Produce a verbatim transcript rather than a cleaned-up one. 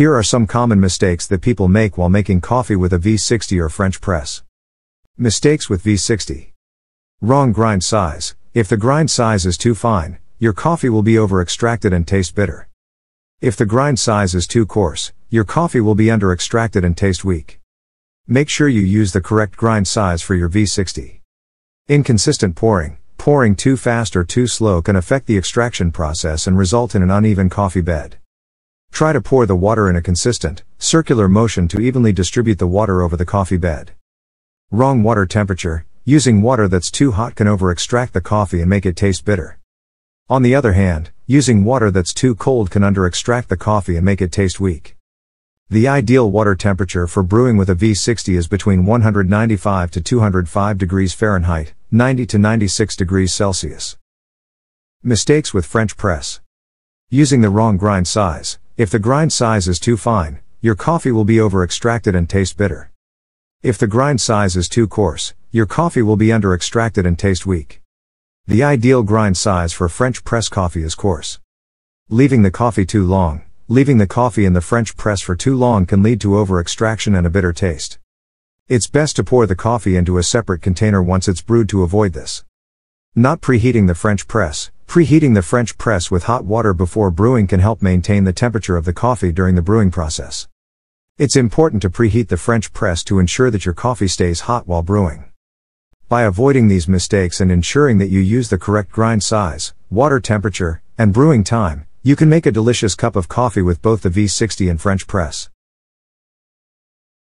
Here are some common mistakes that people make while making coffee with a V sixty or French press. Mistakes with V sixty. Wrong grind size. If the grind size is too fine, your coffee will be over-extracted and taste bitter. If the grind size is too coarse, your coffee will be under-extracted and taste weak. Make sure you use the correct grind size for your V sixty. Inconsistent pouring. Pouring too fast or too slow can affect the extraction process and result in an uneven coffee bed. Try to pour the water in a consistent, circular motion to evenly distribute the water over the coffee bed. Wrong water temperature. Using water that's too hot can over-extract the coffee and make it taste bitter. On the other hand, using water that's too cold can under-extract the coffee and make it taste weak. The ideal water temperature for brewing with a V sixty is between one hundred ninety-five to two hundred five degrees Fahrenheit, ninety to ninety-six degrees Celsius. Mistakes with French press. Using the wrong grind size. If the grind size is too fine, your coffee will be over-extracted and taste bitter. If the grind size is too coarse, your coffee will be under-extracted and taste weak. The ideal grind size for French press coffee is coarse. Leaving the coffee too long. Leaving the coffee in the French press for too long can lead to over-extraction and a bitter taste. It's best to pour the coffee into a separate container once it's brewed to avoid this. Not preheating the French press. Preheating the French press with hot water before brewing can help maintain the temperature of the coffee during the brewing process. It's important to preheat the French press to ensure that your coffee stays hot while brewing. By avoiding these mistakes and ensuring that you use the correct grind size, water temperature, and brewing time, you can make a delicious cup of coffee with both the V sixty and French press.